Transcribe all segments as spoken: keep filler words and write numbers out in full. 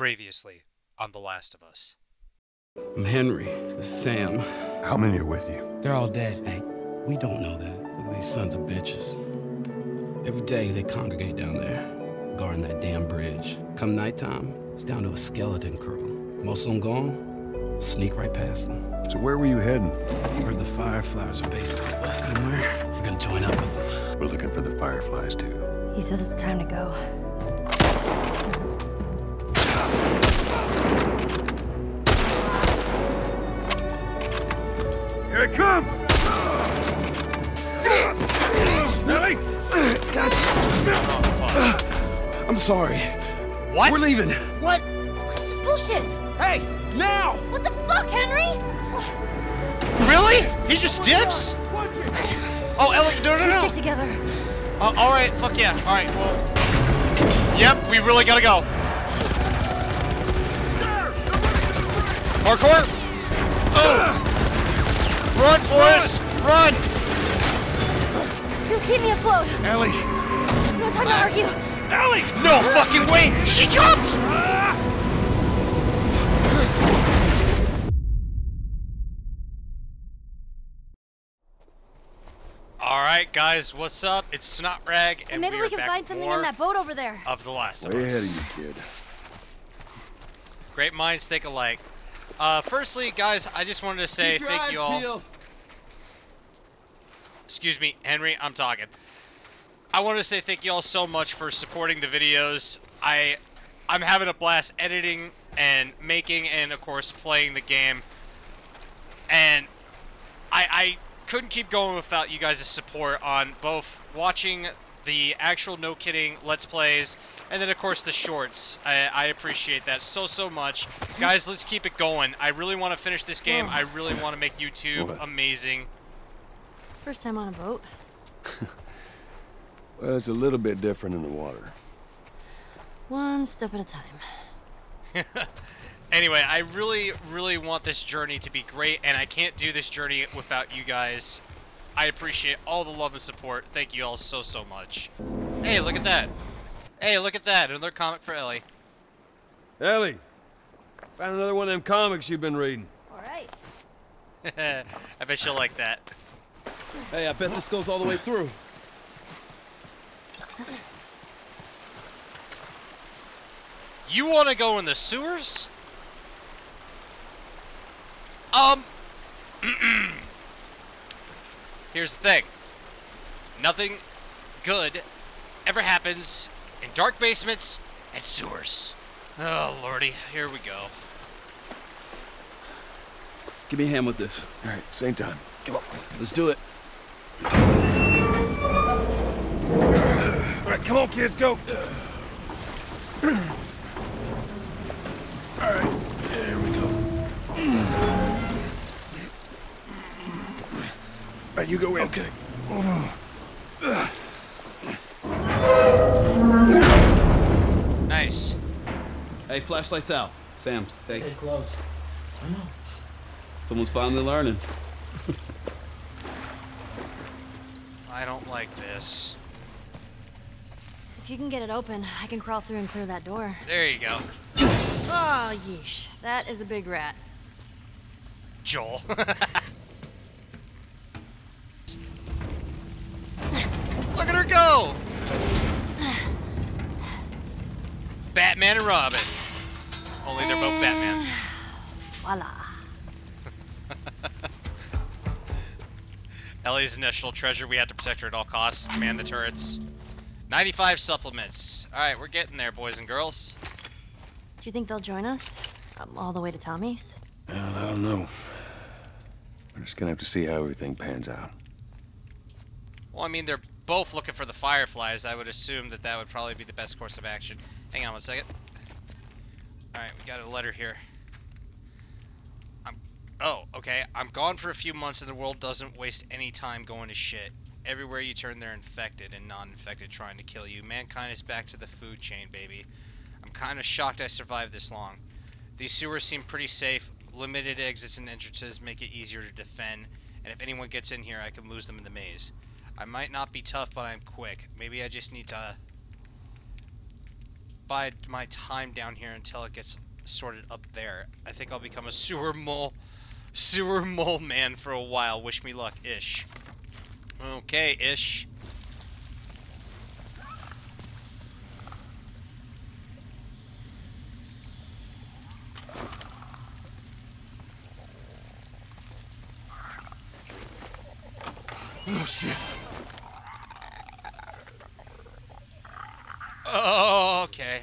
Previously on The Last of Us. I'm Henry. This is Sam. How many are with you? They're all dead. Hey, we don't know that. Look at these sons of bitches. Every day they congregate down there, guarding that damn bridge. Come nighttime, it's down to a skeleton crew. Most of them gone, sneak right past them. So where were you heading? I heard the Fireflies are based out west somewhere. We're gonna join up with them. We're looking for the Fireflies too. He says it's time to go. Here it comes! Ellie! Gotcha. I'm sorry. What? We're leaving. What? What's this bullshit? Hey, now! What the fuck, Henry? Really? He just dips? Oh, Ellie, no, no, no. We stick together. Uh, all right, fuck yeah. All right, well. Yep, we really gotta go. Parkour! Oh! Run, Forrest! Run! You keep me afloat! Ellie! No time to argue! Ellie! No fucking way! She jumped! Alright guys, what's up? It's Snotrag, and, and maybe we, we can find something in that boat over there. Of The Last of Us. Way ahead of you, kid. Great minds think alike. Uh, firstly, guys, I just wanted to say thank you all. Peeled. Excuse me, Henry, I'm talking. I want to say thank you all so much for supporting the videos. I, I'm having a blast editing and making and, of course, playing the game. And I, I couldn't keep going without you guys' support on both watching the actual No Kidding Let's Plays, and then of course the shorts. I, I appreciate that so, so much. Guys, let's keep it going. I really want to finish this game. Whoa. I really want to make YouTube what? amazing. First time on a boat. Well, it's a little bit different in the water. One step at a time. Anyway, I really, really want this journey to be great, and I can't do this journey without you guys. I appreciate all the love and support. Thank you all so, so much. Hey, look at that. Hey, look at that. Another comic for Ellie. Ellie, found another one of them comics you've been reading. All right. I bet she'll like that. Hey, I bet this goes all the way through. You want to go in the sewers? Um... Here's the thing. Nothing good ever happens in dark basements and sewers. Oh, lordy. Here we go. Give me a hand with this. All right, same time. Come on. Let's do it. All right, come on, kids. Go. All right. There we go. All right, you go in. Okay. Nice. Hey, flashlight's out. Sam, stay. Stay close. I know. Someone's finally learning. I don't like this. If you can get it open, I can crawl through and clear that door. There you go. Oh, yeesh. That is a big rat. Joel. Look at her go! Batman and Robin. Only they're both Batman. Voila. Ellie's a national treasure. We have to protect her at all costs. Man the turrets. ninety-five supplements. Alright, we're getting there, boys and girls. Do you think they'll join us? Um, all the way to Tommy's? Uh, I don't know. We're just gonna have to see how everything pans out. Well, I mean, they're both looking for the Fireflies. I would assume that that would probably be the best course of action. Hang on one second. Alright, we got a letter here. I'm... Oh, okay. I'm gone for a few months and the world doesn't waste any time going to shit. Everywhere you turn, they're infected and non-infected trying to kill you. Mankind is back to the food chain, baby. I'm kind of shocked I survived this long. These sewers seem pretty safe. Limited exits and entrances make it easier to defend. And if anyone gets in here, I can lose them in the maze. I might not be tough, but I'm quick. Maybe I just need to bide my time down here until it gets sorted up there. I think I'll become a sewer mole, sewer mole man for a while. Wish me luck, Ish. Okay, Ish. Oh shit. Oh, okay.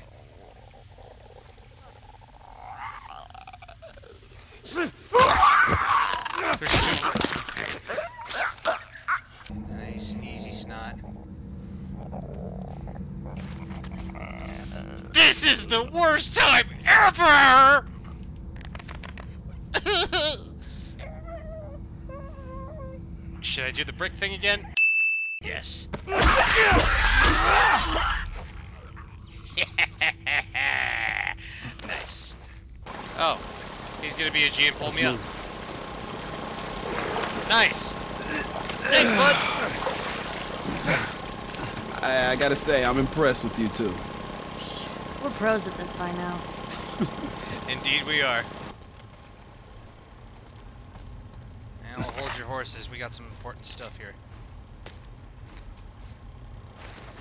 Nice and easy, snot. This is the worst time ever! Should I do the brick thing again? Yes. Nice. Oh, he's gonna be a G and pull me up. Nice. Thanks, bud. I, I gotta say, I'm impressed with you two. We're pros at this by now. Indeed, we are. Now hold your horses. We got some important stuff here.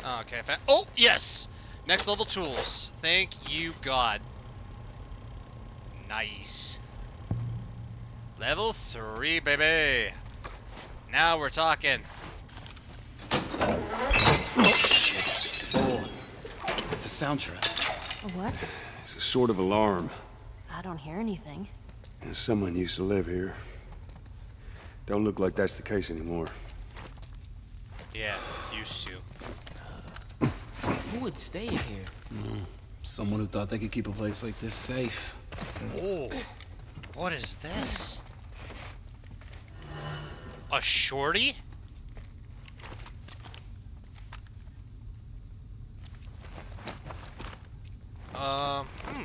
Oh, okay. I oh, yes. Next level tools. Thank you, God. Nice. Level three, baby. Now we're talking. Oh, shit. Oh, it's a soundtrack. A what? It's a sort of alarm. I don't hear anything. Someone used to live here. Don't look like that's the case anymore. Yeah, used to. Who would stay here? Mm, someone who thought they could keep a place like this safe. Oh, what is this? A shorty? Um, uh, hmm.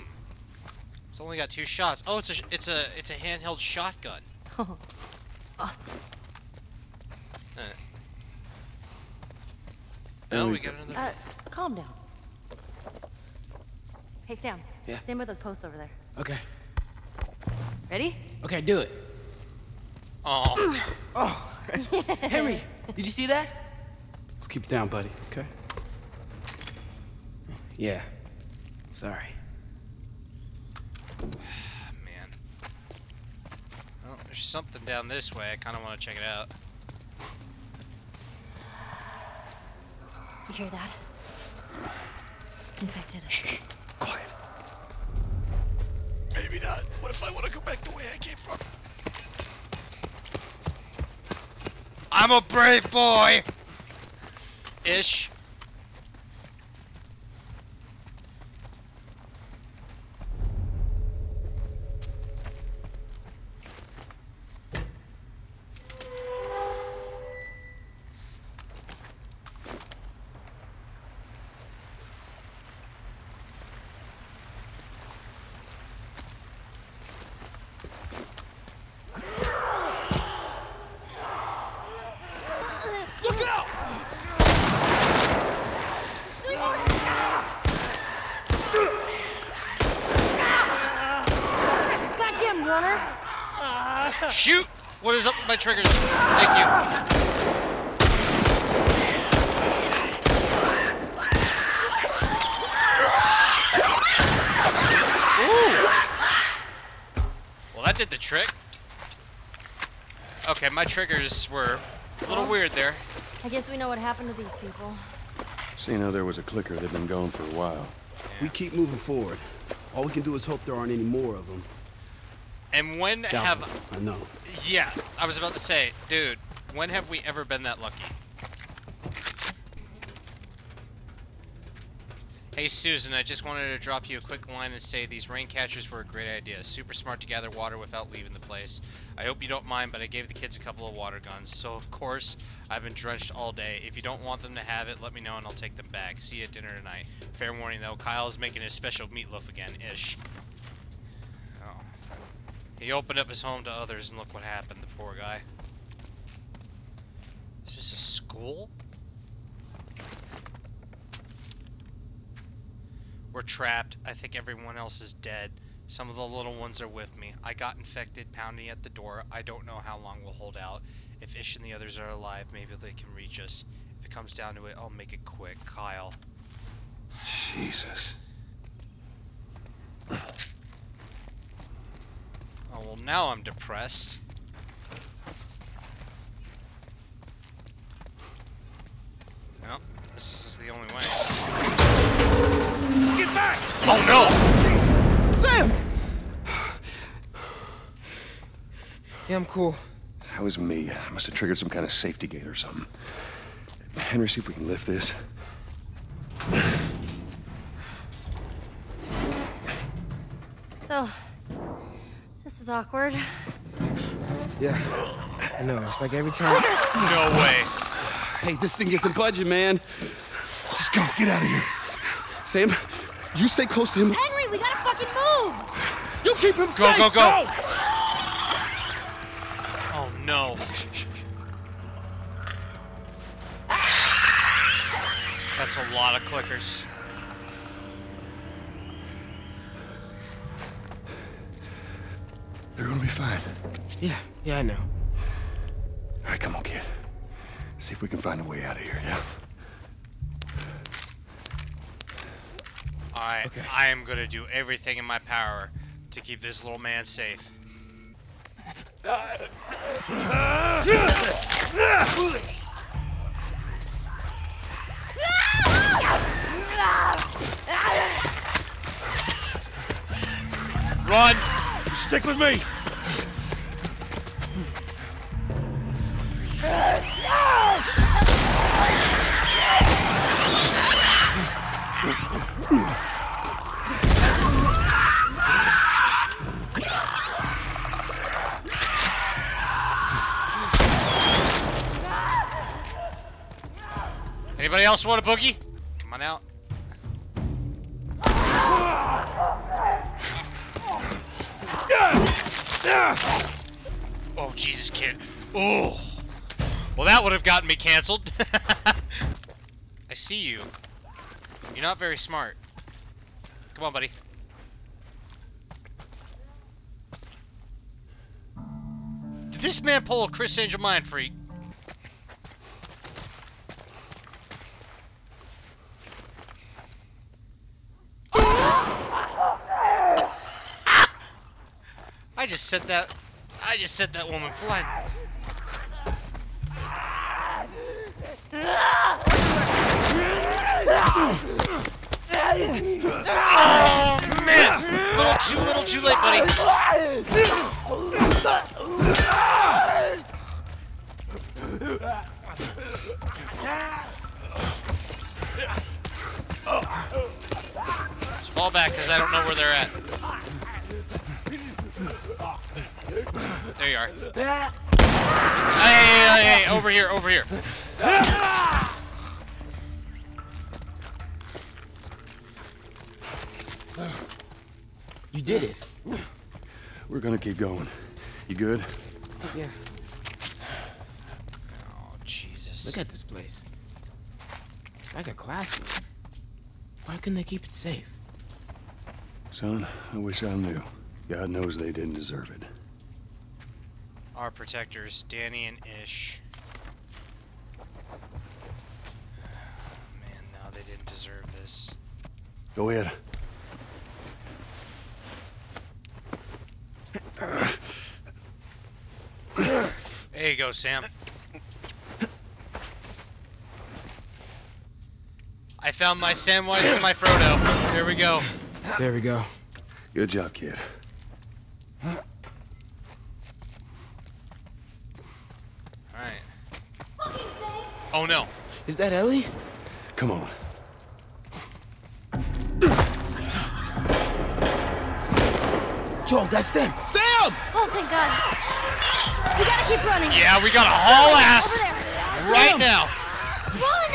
It's only got two shots. Oh, it's a it's a it's a handheld shotgun. Oh, awesome. Uh. Oh, we got another. Uh, Calm down. Hey, Sam. Yeah? Sam with those posts over there. Okay. Ready? Okay, do it. Oh. Oh. Henry, did you see that? Let's keep it down, buddy. Okay? Yeah. Sorry. Man. Well, there's something down this way. I kind of want to check it out. You hear that? Infected. Shh, shh. Quiet. Maybe not. What if I want to go back the way I came from? I'm a brave boy! Ish. Shoot! What is up with my triggers? Thank you. Ooh. Well, that did the trick. Okay, my triggers were a little weird there. I guess we know what happened to these people. Seeing how there was a clicker, they've been gone for a while. Yeah. We keep moving forward. All we can do is hope there aren't any more of them. And when Down. have... I know. Yeah, I was about to say, dude, when have we ever been that lucky? Hey, Susan, I just wanted to drop you a quick line and say these rain catchers were a great idea. Super smart to gather water without leaving the place. I hope you don't mind, but I gave the kids a couple of water guns. So, of course, I've been drenched all day. If you don't want them to have it, let me know and I'll take them back. See you at dinner tonight. Fair warning, though, Kyle's making his special meatloaf again, Ish. He opened up his home to others, and look what happened, the poor guy. Is this a school? We're trapped. I think everyone else is dead. Some of the little ones are with me. I got infected pounding at the door. I don't know how long we'll hold out. If Ish and the others are alive, maybe they can reach us. If it comes down to it, I'll make it quick. Kyle. Jesus. Oh, well, now I'm depressed. Well, this is the only way. Get back! Oh, no! Sam! Yeah, I'm cool. That was me. I must have triggered some kind of safety gate or something. Henry, see if we can lift this. So, this is awkward. Yeah, I know. It's like every time... No way. Hey, this thing isn't budging, man. Just go. Get out of here. Sam, you stay close to him. Henry, we gotta fucking move. You keep him go, safe. Go, go, go. Oh, no. That's a lot of clickers. They're gonna be fine. Yeah, yeah, I know. All right, come on, kid. See if we can find a way out of here, yeah? All right, okay. I am gonna do everything in my power to keep this little man safe. Run! You stick with me! Anybody else want a boogie? Come on out. Oh, Jesus, kid. Oh. Well, that would have gotten me canceled. I see you. You're not very smart. Come on, buddy. Did this man pull a Chris Angel mind freak? I just sent that. I just sent that woman flying. Oh man! Little too little too late, buddy. Just fall back, cause I don't know where they're at. There you are. Hey, hey, hey, hey, over here, over here. You did it. We're gonna keep going. You good? Yeah. Oh, Jesus. Look at this place. It's like a classroom. Why couldn't they keep it safe? Son, I wish I knew. God knows they didn't deserve it. Our protectors, Danny and Ish. Oh, man, no, they didn't deserve this. Go ahead. There you go, Sam. I found my Samwise and my Frodo. There we go. There we go. Good job, kid. Oh no. Is that Ellie? Come on. Joel, that's them. Sam! Oh, thank God. We gotta keep running. Yeah, we gotta haul ass right now. Run!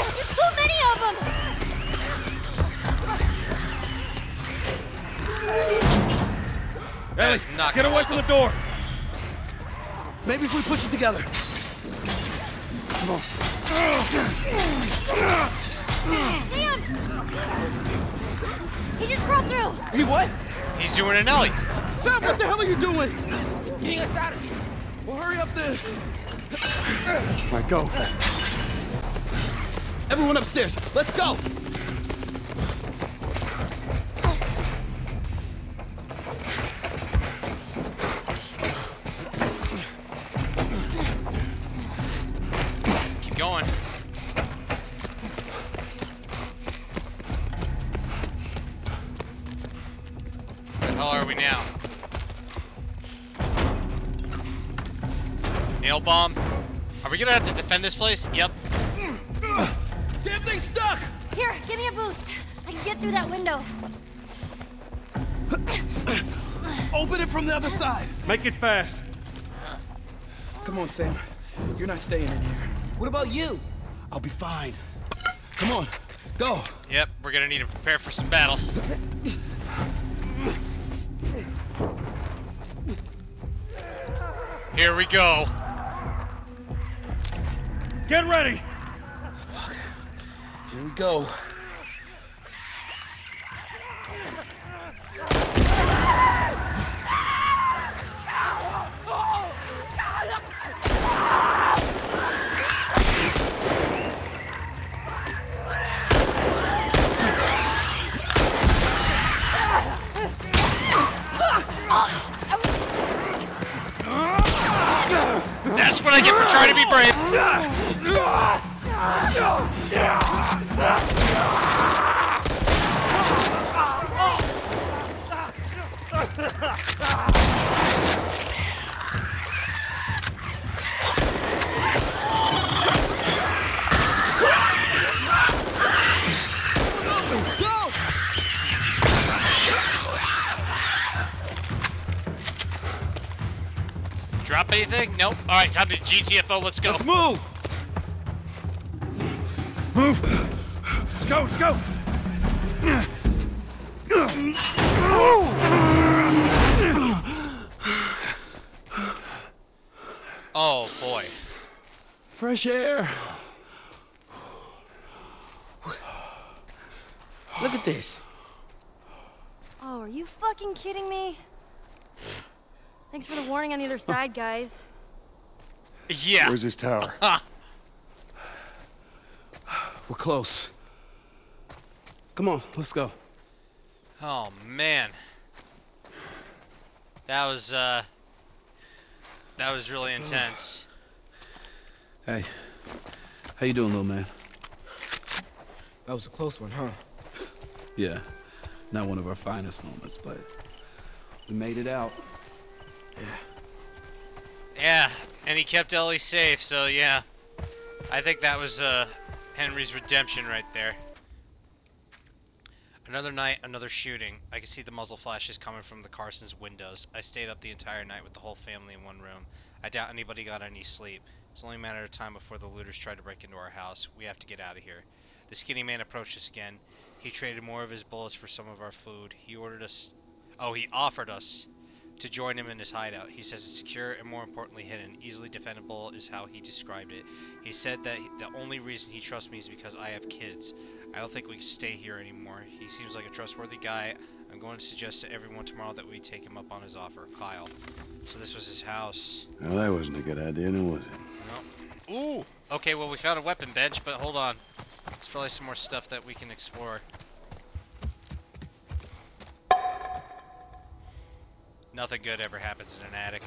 There's too many of them. Ellie, not get away from the door. Maybe if we push it together. Come on. Damn! He just crawled through! He what? He's doing an Ellie. Sam, what the hell are you doing? Getting us out of here. Well, hurry up this. All right, go. Everyone upstairs, let's go! Bomb. Are we gonna have to defend this place? Yep. Damn thing's stuck! Here, give me a boost. I can get through that window. Open it from the other side. Make it fast. Come on, Sam. You're not staying in here. What about you? I'll be fine. Come on, go. Yep, we're gonna need to prepare for some battle. Here we go. Get ready! Fuck. Here we go. That's what I get for trying to be brave. Drop anything? Nope. All right, time to G T F O. Let's go. Let's move. Move! Let's go, let's go! Oh boy. Fresh air! Look at this. Oh, are you fucking kidding me? Thanks for the warning on the other side, guys. Yeah. Where's this tower? We're close. Come on, let's go. Oh man, that was uh, that was really intense. Hey, how you doing, little man? That was a close one, huh? Yeah, not one of our finest moments, but we made it out. Yeah. Yeah, and he kept Ellie safe, so yeah, I think that was uh. Henry's redemption right there. Another night, another shooting. I could see the muzzle flashes coming from the Carson's windows. I stayed up the entire night with the whole family in one room. I doubt anybody got any sleep. It's only a matter of time before the looters tried to break into our house. We have to get out of here. The skinny man approached us again. He traded more of his bullets for some of our food. He ordered us... Oh, he offered us to join him in his hideout. He says it's secure and, more importantly, hidden. Easily defendable is how he described it. He said that the only reason he trusts me is because I have kids. I don't think we can stay here anymore. He seems like a trustworthy guy. I'm going to suggest to everyone tomorrow that we take him up on his offer. Kyle. So this was his house. Well, that wasn't a good idea, no, was it? No. Ooh! Okay, well, we found a weapon bench, but hold on. There's probably some more stuff that we can explore. Nothing good ever happens in an attic.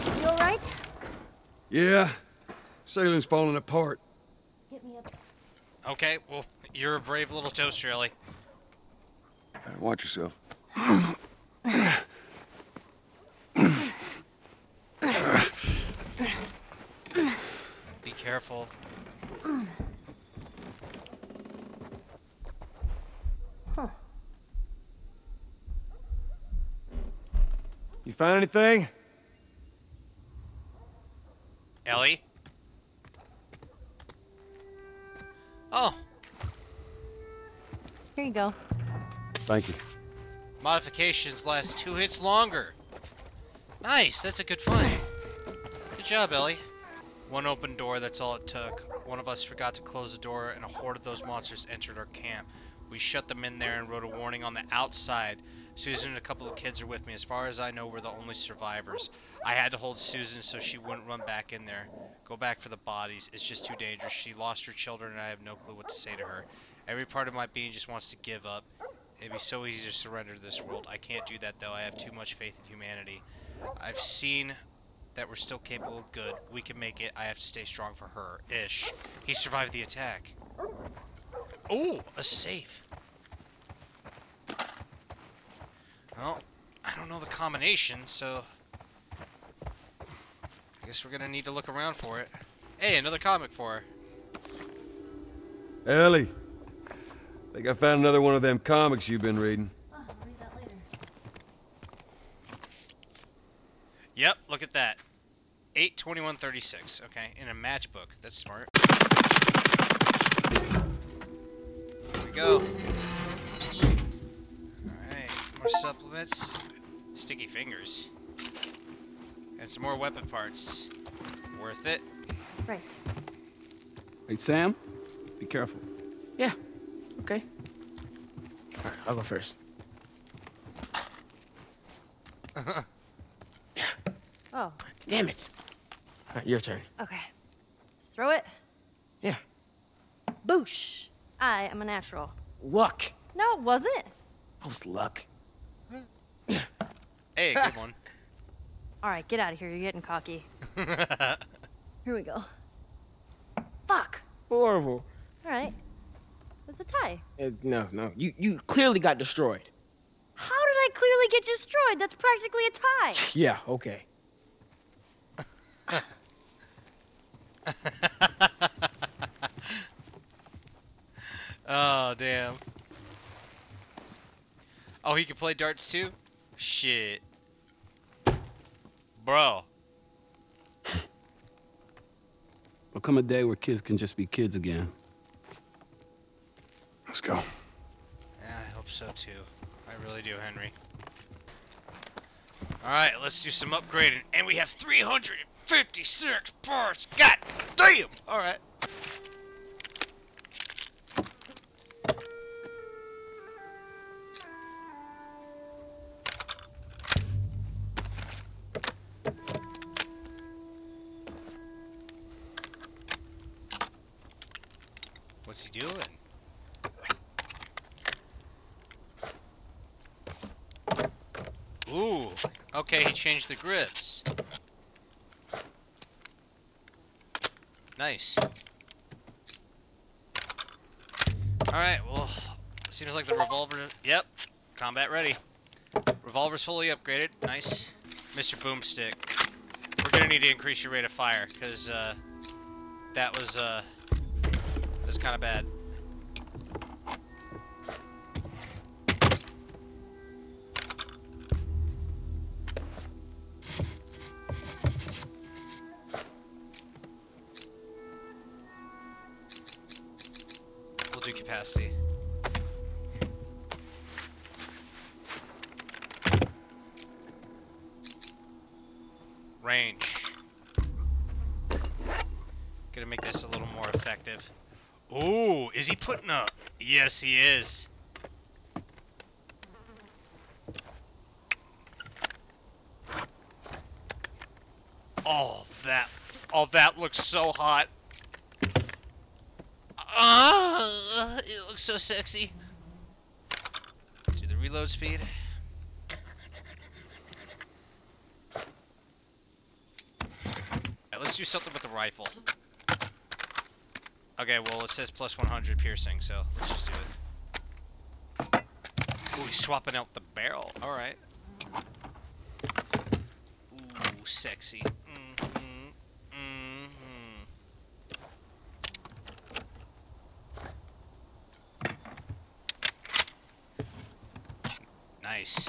You alright? Yeah. Ceiling's falling apart. Get me up. Okay, well, you're a brave little toaster, Ellie. Right, watch yourself. Be careful. You find anything? Ellie? Oh. Here you go. Thank you. Modifications last two hits longer. Nice, that's a good find. Good job, Ellie. One open door, that's all it took. One of us forgot to close the door, and a horde of those monsters entered our camp. We shut them in there and wrote a warning on the outside. Susan and a couple of kids are with me. As far as I know, we're the only survivors. I had to hold Susan so she wouldn't run back in there. Go back for the bodies. It's just too dangerous. She lost her children, and I have no clue what to say to her. Every part of my being just wants to give up. It'd be so easy to surrender to this world. I can't do that, though. I have too much faith in humanity. I've seen that we're still capable of good. We can make it. I have to stay strong for her. Ish. He survived the attack. Oh, a safe. Well, I don't know the combination, so I guess we're gonna need to look around for it. Hey, another comic for her. Ellie, I think I found another one of them comics you've been reading. Oh, I'll read that later. Yep, look at that. eight twenty-one thirty-six. Okay, in a matchbook. That's smart. There we go. Alright, more supplements. Sticky fingers. And some more weapon parts. Worth it. Right. Hey, Sam? Be careful. Yeah. Okay. Alright, I'll go first. Uh-huh. Yeah. Oh. Damn it. Alright, your turn. Okay. Just throw it? Yeah. Boosh. I am a natural. Luck. No, it wasn't. That was luck. Hey, good one. Alright, get out of here. You're getting cocky. Here we go. Fuck. Horrible. Alright. That's a tie. Uh, no, no. You, you clearly got destroyed. How did I clearly get destroyed? That's practically a tie. Yeah, okay. Oh, damn. Oh, he can play darts too? Shit. Bro. There'll come a day where kids can just be kids again. Let's go. Yeah, I hope so too. I really do, Henry. Alright, let's do some upgrading. And we have three hundred fifty-six parts! God damn! Alright. What's he doing? Ooh, okay, he changed the grips. Nice. Alright, well, seems like the revolver... Yep, combat ready. Revolver's fully upgraded, nice. Mister Boomstick, we're gonna need to increase your rate of fire, because uh, that was... Uh, It's kind of bad. We'll do capacity. Range. Gonna make this a little more effective. Ooh, is he putting up? Yes, he is. Oh, that, oh, that looks so hot. Ah, uh, it looks so sexy. Do the reload speed. All right, let's do something with the rifle. Okay, well, it says plus one hundred piercing, so let's just do it. Ooh, he's swapping out the barrel. All right. Ooh, sexy. Mm-hmm. Mm-hmm. Nice.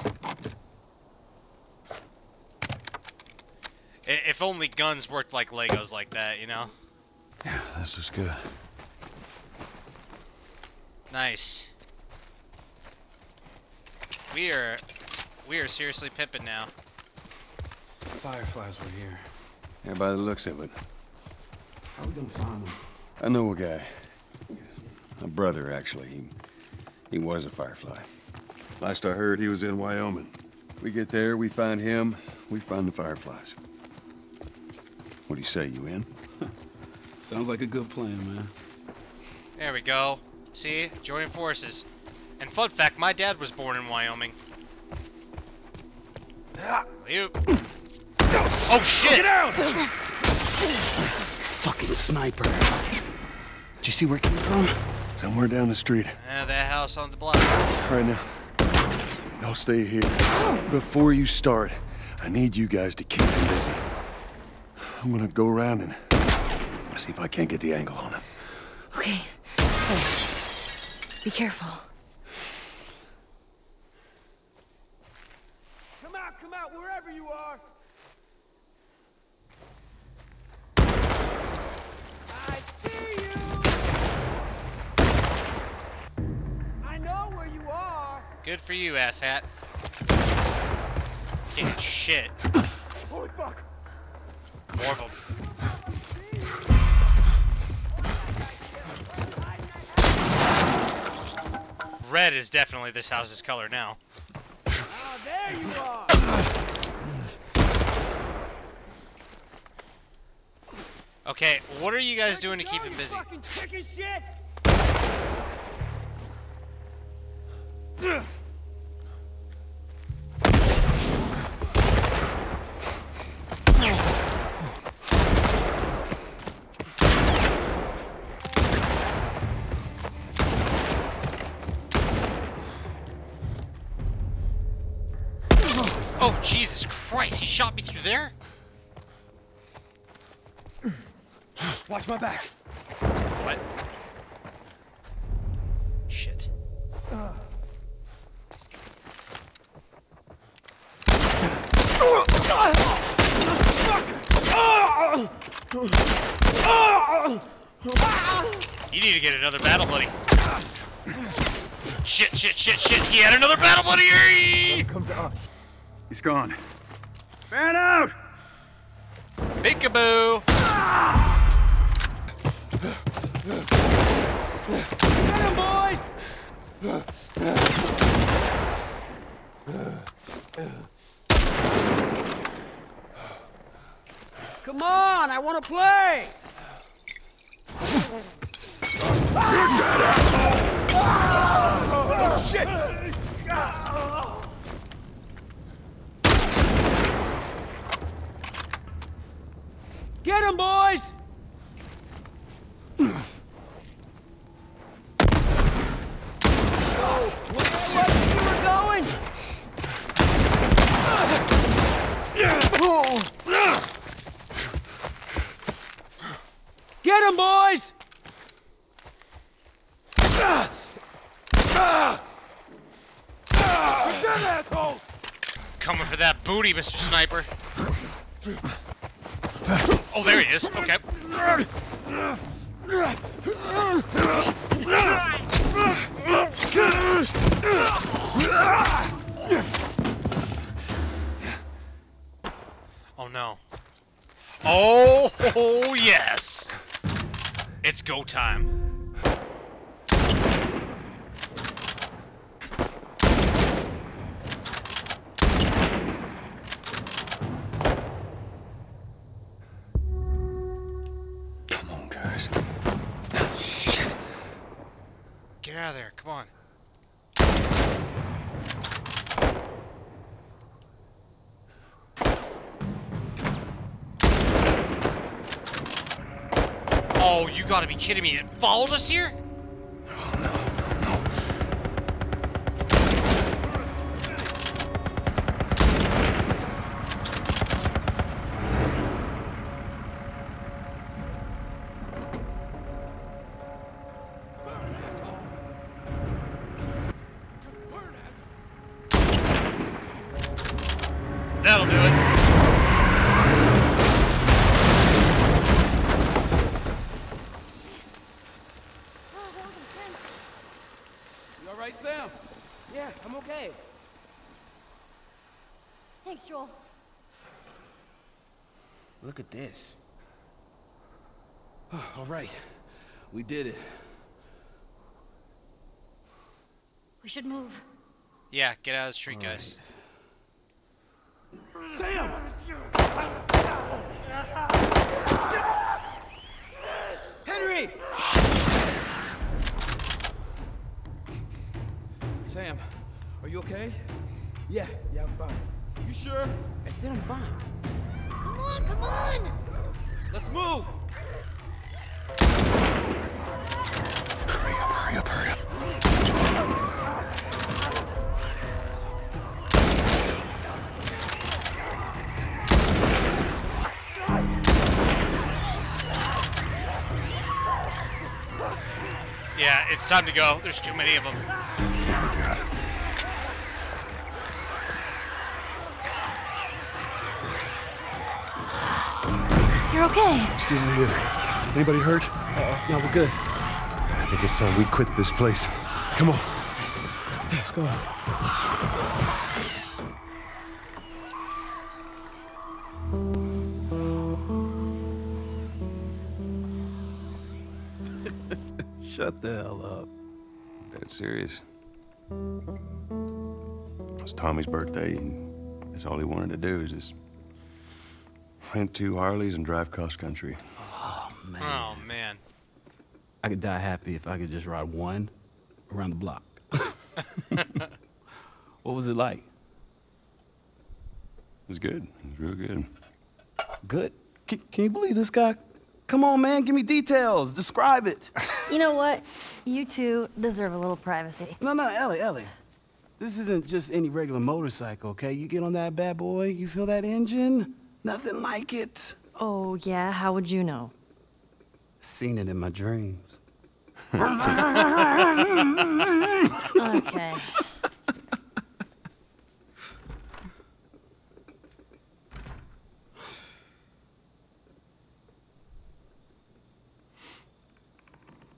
If only guns worked like Legos like that, you know? Yeah, this is good. Nice. We are, we are seriously pimping now. Fireflies were here. Yeah, by the looks of it. How are we gonna find him? I know a guy. My brother, actually. He, he was a Firefly. Last I heard, he was in Wyoming. We get there, we find him, we find the Fireflies. What do you say, you in? Sounds like a good plan, man. There we go. See? Joining forces. And fun fact, my dad was born in Wyoming. Ah. Oh shit! Get out! Fucking sniper. Did you see where it came from? Somewhere down the street. Yeah, that house on the block. Right now. I'll stay here. Before you start, I need you guys to keep him busy. I'm gonna go around and see if I can't get the angle on him. Okay. Hey. Be careful. Come out, come out, wherever you are. I see you. I know where you are. Good for you, asshat. Can't shit. Holy fuck. More of them. Red is definitely this house's color now. Oh, there you are. Okay, what are you guys doing to keep him busy? Fucking chicken shit. Oh, Jesus Christ, he shot me through there? Watch my back. What? Shit. Uh. You need to get another battle buddy. Shit, shit, shit, shit. He had another battle buddy. Hey! Come down. He's gone. Man out! Peekaboo! Ah! Get him, boys! Come on, I want to play! Ah! You're dead, asshole! Oh, shit! Ah! Get him, boys! Oh, where you were going? Get him, boys! Coming for that booty, Mister Sniper. Oh, there he is. Okay. Oh, no. Oh, oh, yes. It's go time. Out of there, come on. Oh, you gotta be kidding me, it followed us here? Oh no, no, All right. We did it. We should move. Yeah, get out of the street, all guys. Right. Sam! Henry! Sam, are you okay? Yeah, yeah, I'm fine. You sure? I said I'm fine. Come on, come on! Let's move! Hurry up, hurry up, hurry up. Yeah, it's time to go. There's too many of them. Oh, God. You're okay. Still here. Anybody hurt? Uh-oh. No, we're good. I think it's time we quit this place. Come on. Let's go. Shut the hell up. Dead serious. It was Tommy's birthday, and that's all he wanted to do is just rent two Harleys and drive cross country. Oh man. Oh man. I could die happy if I could just ride one around the block. What was it like? It was good. It was real good. Good? Can, can you believe this guy? Come on, man. Give me details. Describe it. You know what? You two deserve a little privacy. No, no, Ellie, Ellie. This isn't just any regular motorcycle, okay? You get on that bad boy, you feel that engine? Nothing like it. Oh, yeah? How would you know? Seen it in my dreams. Okay.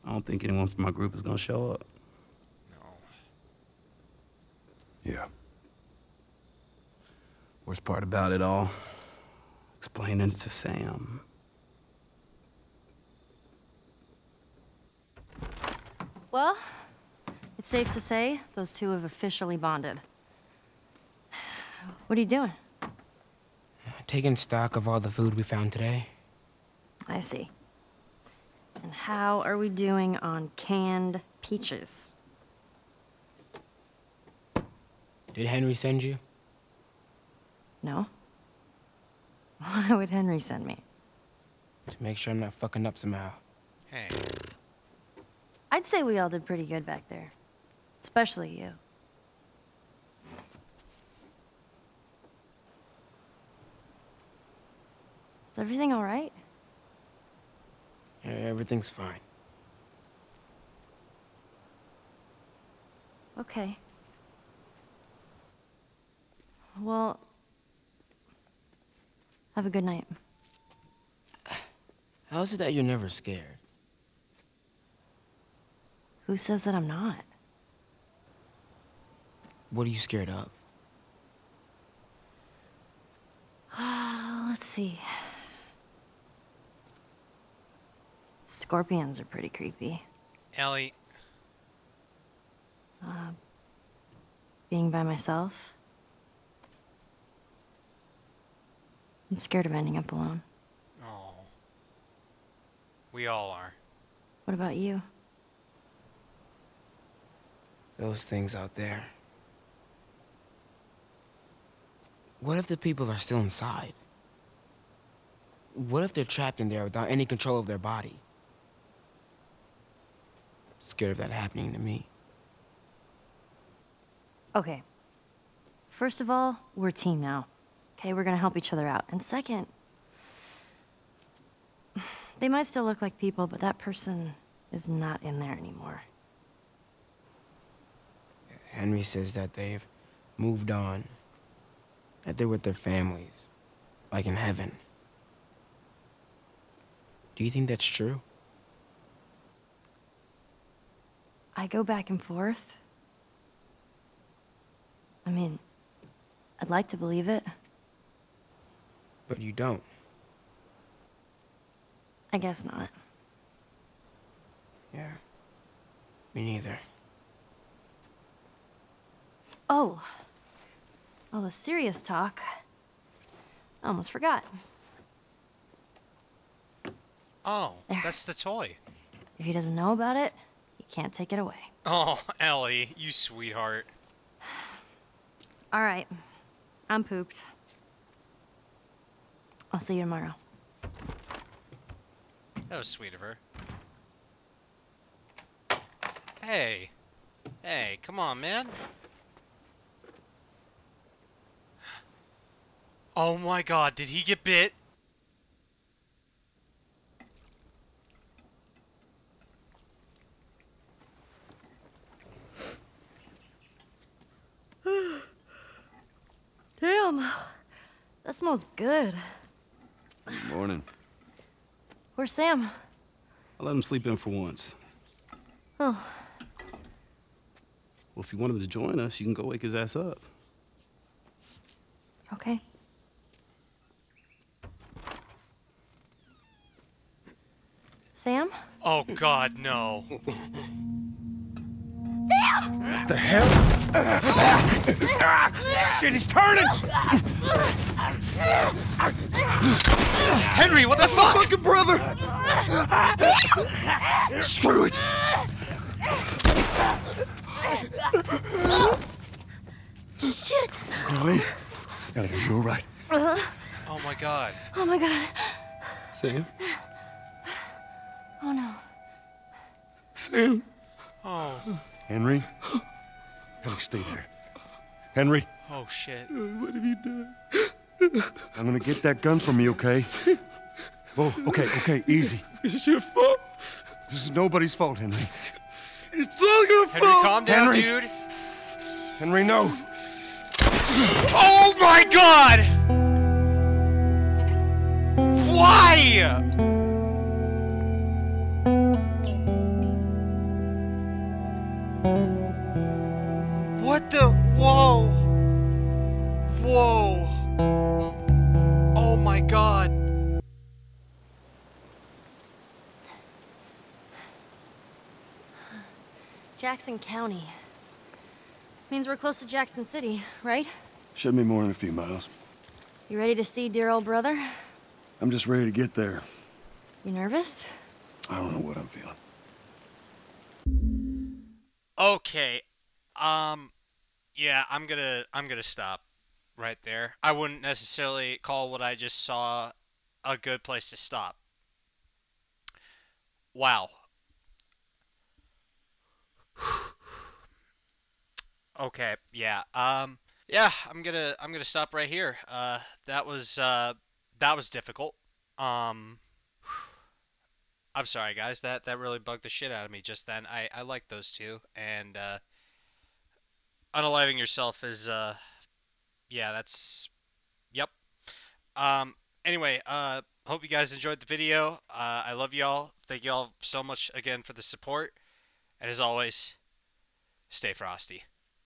I don't think anyone from my group is gonna show up. No. Yeah. Worst part about it all, explaining it to Sam. Well, it's safe to say those two have officially bonded. What are you doing? Taking stock of all the food we found today. I see. And how are we doing on canned peaches? Did Henry send you? No. Why would Henry send me? To make sure I'm not fucking up somehow. Hey. I'd say we all did pretty good back there. Especially you. Is everything all right? Yeah, everything's fine. Okay. Well... have a good night. How is it that you're never scared? Who says that I'm not? What are you scared of? Uh, let's see. Scorpions are pretty creepy. Ellie. Uh, being by myself. I'm scared of ending up alone. Oh. We all are. What about you? Those things out there. What if the people are still inside? What if they're trapped in there without any control of their body? I'm scared of that happening to me. Okay. First of all, we're a team now. Okay, we're gonna help each other out. And second, they might still look like people, but that person is not in there anymore. Henry says that they've moved on, that they're with their families, like in heaven. Do you think that's true? I go back and forth. I mean, I'd like to believe it. But you don't. I guess not. Yeah. Me neither. Oh. All the serious talk. I almost forgot. Oh, there. That's the toy. If he doesn't know about it, he can't take it away. Oh, Ellie, you sweetheart. All right. I'm pooped. I'll see you tomorrow. That was sweet of her. Hey. Hey, come on, man. Oh my god, did he get bit? Damn, that smells good. Good morning. Where's Sam? I let him sleep in for once. Oh. Well, if you want him to join us, you can go wake his ass up. Okay. Sam? Oh, God, no. Sam! What the hell? Ah, shit, he's turning! Henry, what the fuck? Fucking brother! Screw it! Shit! Ellie? Ellie, are you all right? Uh-huh. Oh, my God. Oh, my God. Sam? Oh, no. Sam. Oh. Henry? Henry, stay there. Henry? Oh, shit. What have you done? I'm gonna get that gun from you, okay? Sam. Oh, okay, okay, easy. It's your fault. This is nobody's fault, Henry. It's all your Henry, fault. Henry, calm down, Henry. Dude. Henry, no. Oh, my God! Why? What the? Whoa! Whoa! Oh my God! Jackson County. Means we're close to Jackson City, right? Should be more than a few miles. You ready to see dear old brother? I'm just ready to get there. You nervous? I don't know what I'm feeling. Okay, um, yeah, I'm gonna, I'm gonna stop right there. I wouldn't necessarily call what I just saw a good place to stop. Wow. Okay, yeah, um, yeah, I'm gonna, I'm gonna stop right here. Uh, that was, uh, that was difficult. Um... I'm sorry, guys. That that really bugged the shit out of me just then. I, I like those two, and uh, unaliving yourself is, uh, yeah, that's, yep. Um. Anyway, uh, hope you guys enjoyed the video. Uh, I love y'all. Thank y'all so much again for the support, and as always, stay frosty.